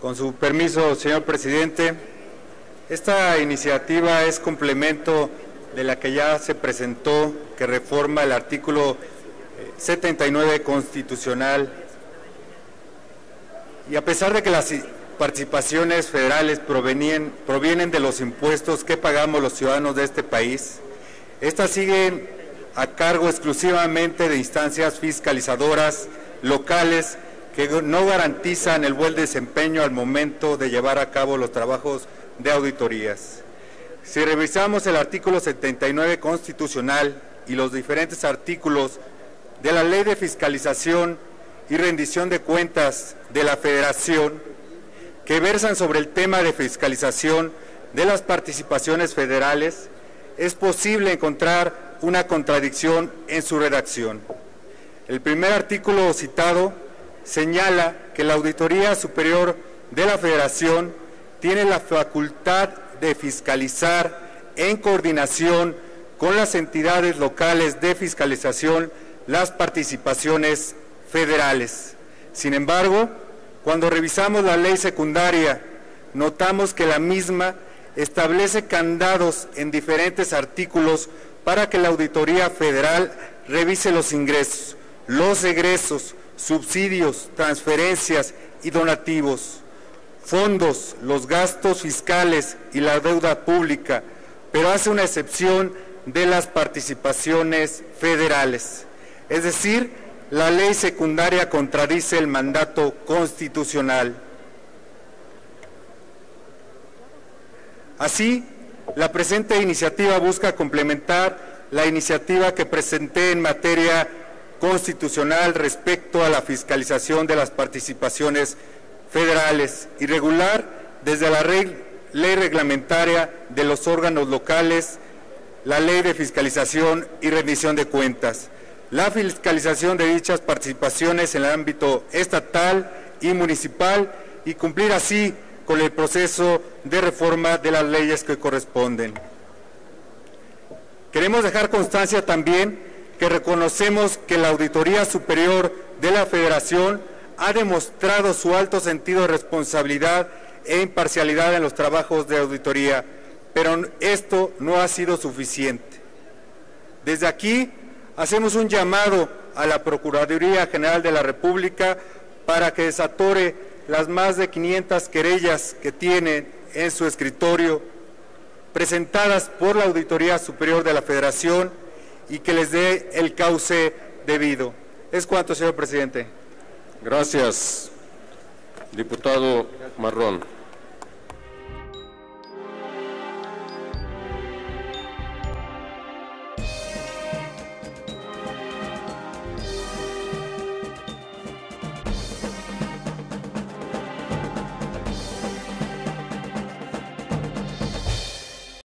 Con su permiso, señor presidente, esta iniciativa es complemento de la que ya se presentó, que reforma el artículo 79 constitucional. Y a pesar de que las participaciones federales provienen de los impuestos que pagamos los ciudadanos de este país, estas siguen a cargo exclusivamente de instancias fiscalizadoras locales que no garantizan el buen desempeño al momento de llevar a cabo los trabajos de auditorías. Si revisamos el artículo 79 constitucional y los diferentes artículos de la Ley de Fiscalización y Rendición de Cuentas de la Federación, que versan sobre el tema de fiscalización de las participaciones federales, es posible encontrar una contradicción en su redacción. El primer artículo citado señala que la Auditoría Superior de la Federación tiene la facultad de fiscalizar en coordinación con las entidades locales de fiscalización las participaciones federales. Sin embargo, cuando revisamos la ley secundaria, notamos que la misma establece candados en diferentes artículos para que la Auditoría Federal revise los ingresos, los egresos, subsidios, transferencias y donativos, fondos, los gastos fiscales y la deuda pública, pero hace una excepción de las participaciones federales. Es decir, la ley secundaria contradice el mandato constitucional. Así, la presente iniciativa busca complementar la iniciativa que presenté en materia constitucional respecto a la fiscalización de las participaciones federales y regular desde la ley reglamentaria de los órganos locales, la Ley de Fiscalización y Rendición de Cuentas, la fiscalización de dichas participaciones en el ámbito estatal y municipal y cumplir así con el proceso de reforma de las leyes que corresponden. Queremos dejar constancia también que reconocemos que la Auditoría Superior de la Federación ha demostrado su alto sentido de responsabilidad e imparcialidad en los trabajos de auditoría, pero esto no ha sido suficiente. Desde aquí hacemos un llamado a la Procuraduría General de la República para que desatore las más de 500 querellas que tienen en su escritorio presentadas por la Auditoría Superior de la Federación y que les dé el cauce debido. Es cuanto, señor presidente. Gracias, diputado Marrón.